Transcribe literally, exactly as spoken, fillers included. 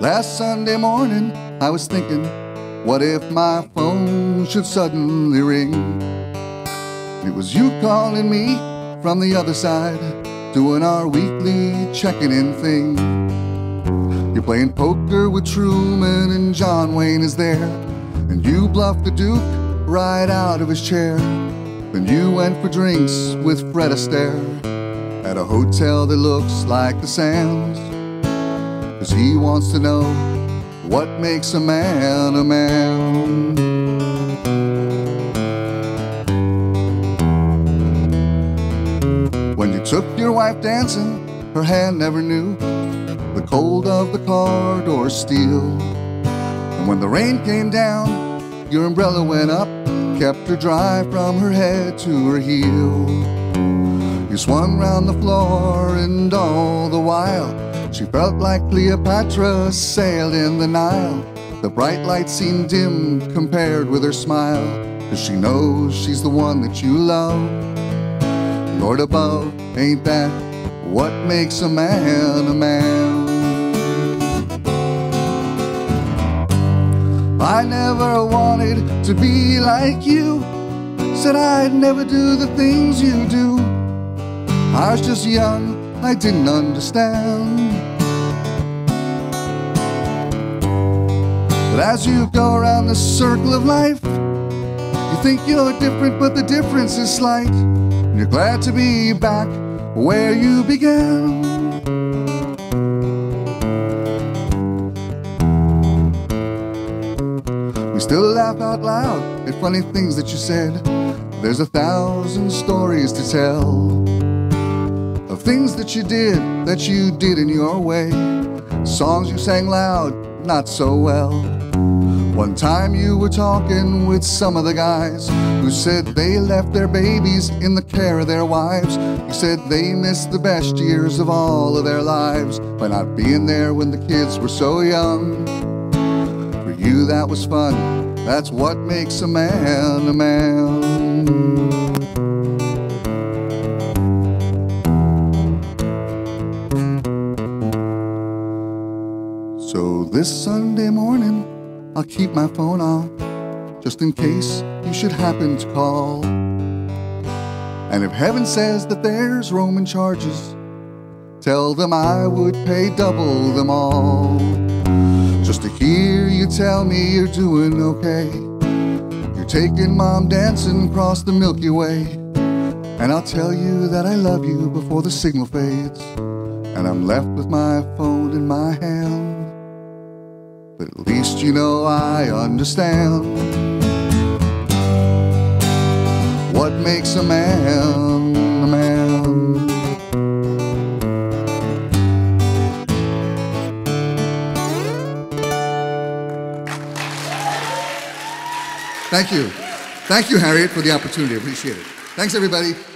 Last Sunday morning, I was thinking, what if my phone should suddenly ring? It was you calling me from the other side, doing our weekly checking in thing. You're playing poker with Truman and John Wayne is there, and you bluffed the Duke right out of his chair. Then you went for drinks with Fred Astaire at a hotel that looks like the Sands, 'cause he wants to know what makes a man a man. When you took your wife dancing, her hand never knew the cold of the car door steel. And when the rain came down, your umbrella went up, kept her dry from her head to her heel. You swung round the floor, and all the while she felt like Cleopatra sailed in the Nile. The bright light seemed dim compared with her smile, 'cause she knows she's the one that you love. Lord above, ain't that what makes a man a man? I never wanted to be like you, said I'd never do the things you do. I was just young, I didn't understand. But as you go around the circle of life, you think you're different, but the difference is slight. And you're glad to be back where you began. We still laugh out loud at funny things that you said. There's a thousand stories to tell, things that you did, that you did in your way, songs you sang loud, not so well. One time you were talking with some of the guys who said they left their babies in the care of their wives. You said they missed the best years of all of their lives by not being there when the kids were so young. For you that was fun, that's what makes a man a man. So this Sunday morning, I'll keep my phone off, just in case you should happen to call. And if heaven says that there's Roman charges, tell them I would pay double them all. Just to hear you tell me you're doing okay, you're taking mom dancing across the Milky Way. And I'll tell you that I love you before the signal fades, and I'm left with my phone in my hand. But at least you know I understand what makes a man a man. Thank you. Thank you, Harriet, for the opportunity. I appreciate it. Thanks, everybody.